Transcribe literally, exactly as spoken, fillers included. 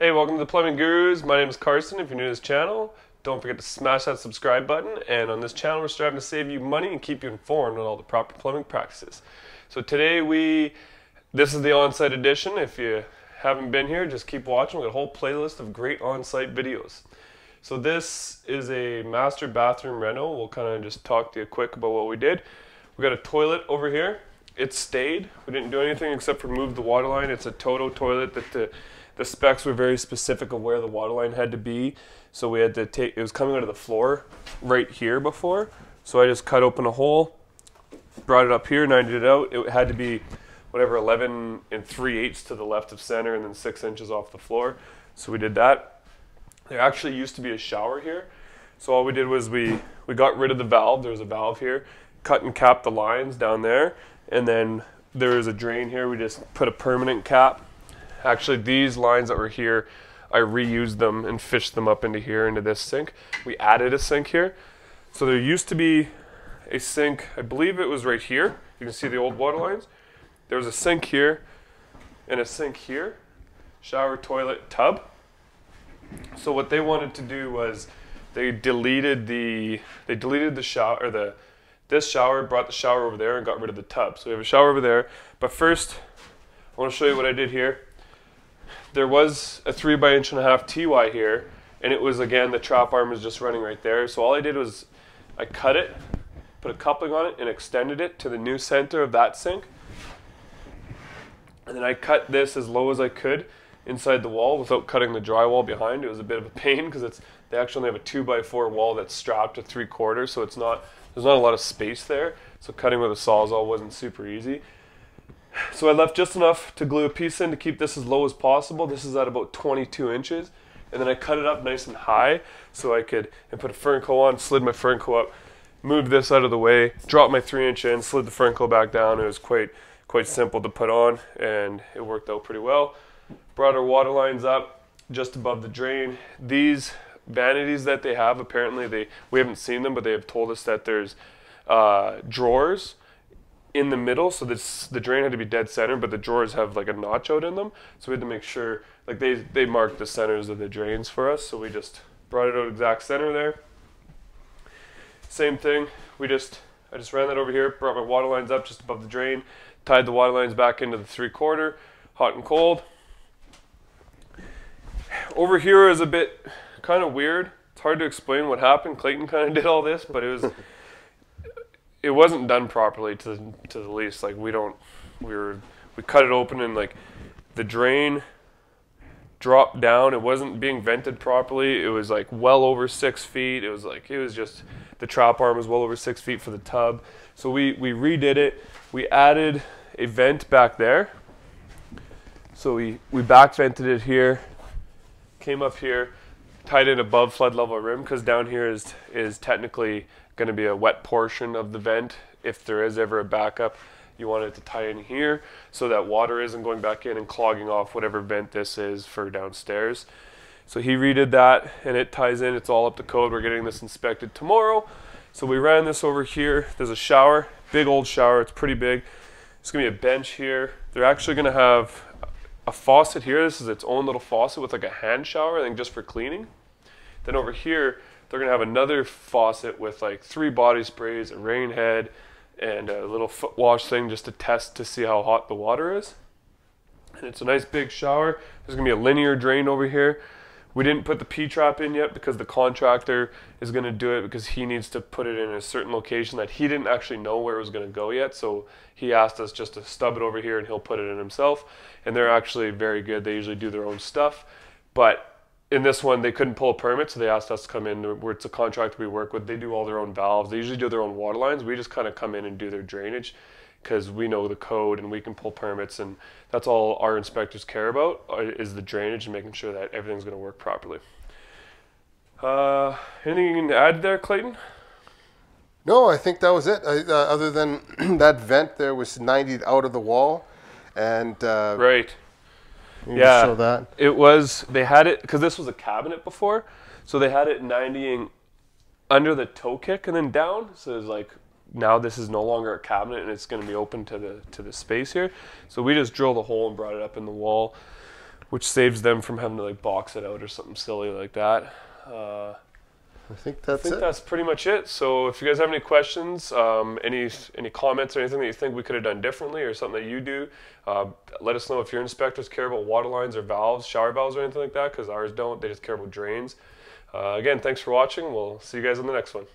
Hey, welcome to The Plumbing Gurus. My name is Carson. If you're new to this channel, don't forget to smash that subscribe button. And on this channel, we're striving to save you money and keep you informed on all the proper plumbing practices. So today we, this is the on-site edition. If you haven't been here, just keep watching. We've got a whole playlist of great on-site videos. So this is a master bathroom reno. We'll kind of just talk to you quick about what we did. We got a toilet over here. It stayed. We didn't do anything except for move the water line. It's a Toto toilet that the, the specs were very specific of where the water line had to be. So we had to take, it was coming out of the floor right here before. So I just cut open a hole, brought it up here, and I did it out. It had to be whatever, eleven and three eighths to the left of center and then six inches off the floor. So we did that. There actually used to be a shower here. So all we did was we, we got rid of the valve. There was a valve here, cut and cap the lines down there. And then there is a drain here. We just put a permanent cap. Actually, these lines that were here, I reused them and fished them up into here, into this sink. We added a sink here. So there used to be a sink, I believe it was right here. You can see the old water lines. There was a sink here and a sink here. Shower, toilet, tub. So what they wanted to do was they deleted the, they deleted the shower, or the, this shower, brought the shower over there and got rid of the tub. So we have a shower over there. But first, I want to show you what I did here. There was a three by inch and a half T Y here, and it was, again, the trap arm was just running right there. So all I did was I cut it, put a coupling on it, and extended it to the new center of that sink. And then I cut this as low as I could inside the wall without cutting the drywall behind. It was a bit of a pain because it's they actually have a two by four wall that's strapped to three quarters, so it's not there's not a lot of space there. So cutting with a sawzall wasn't super easy. So I left just enough to glue a piece in to keep this as low as possible. This is at about twenty-two inches. And then I cut it up nice and high so I could, and put a Fernco on, slid my Fernco up, moved this out of the way, dropped my three inch in, slid the Fernco back down. It was quite, quite simple to put on, and it worked out pretty well. Brought our water lines up just above the drain. These vanities that they have, apparently they, we haven't seen them, but they have told us that there's uh, drawers in the middle, so this, the drain had to be dead center, but the drawers have like a notch out in them, so we had to make sure, like they, they marked the centers of the drains for us, so we just brought it out exact center there. Same thing, we just, I just ran that over here, brought my water lines up just above the drain, tied the water lines back into the three quarter, hot and cold. Over here is a bit kind of weird, it's hard to explain what happened. Clayton kind of did all this, but it was, it wasn't done properly to to the least. Like we don't, we were, we cut it open and like the drain dropped down. It wasn't being vented properly. It was like well over six feet. It was like, it was just, the trap arm was well over six feet for the tub. So we, we redid it. We added a vent back there. So we, we back vented it here, came up here, tied in above flood level rim, because down here is is technically going to be a wet portion of the vent. If there is ever a backup, you want it to tie in here so that water isn't going back in and clogging off whatever vent this is for downstairs. So he redid that and it ties in. It's all up to code. We're getting this inspected tomorrow. So we ran this over here. There's a shower, big old shower. It's pretty big. It's going to be a bench here. They're actually going to have a faucet here. This is its own little faucet with like a hand shower, I think, just for cleaning. Then over here, they're going to have another faucet with like three body sprays, a rain head, and a little foot wash thing just to test to see how hot the water is. And it's a nice big shower. There's going to be a linear drain over here. We didn't put the P-trap in yet because the contractor is going to do it because he needs to put it in a certain location that he didn't actually know where it was going to go yet. So he asked us just to stub it over here and he'll put it in himself. And they're actually very good. They usually do their own stuff. But in this one, they couldn't pull a permit, so they asked us to come in. It's a contractor we work with. They do all their own valves. They usually do their own water lines. We just kind of come in and do their drainage because we know the code and we can pull permits, and that's all our inspectors care about is the drainage and making sure that everything's going to work properly. Uh, anything you can add there, Clayton? No, I think that was it. I, uh, other than that vent there was ninety out of the wall. and uh, Right. Yeah, show that. It was, they had it, because this was a cabinet before, so they had it ninetying under the toe kick and then down, so it's like, now this is no longer a cabinet and it's going to be open to the to the space here. So we just drilled a hole and brought it up in the wall. which saves them from having to like box it out or something silly like that. Uh, I think that's I think it. That's pretty much it. So if you guys have any questions, um, any any comments or anything that you think we could have done differently or something that you do, uh, let us know if your inspectors care about water lines or valves, shower valves or anything like that, because ours don't. They just care about drains. Uh, again, thanks for watching. We'll see you guys on the next one.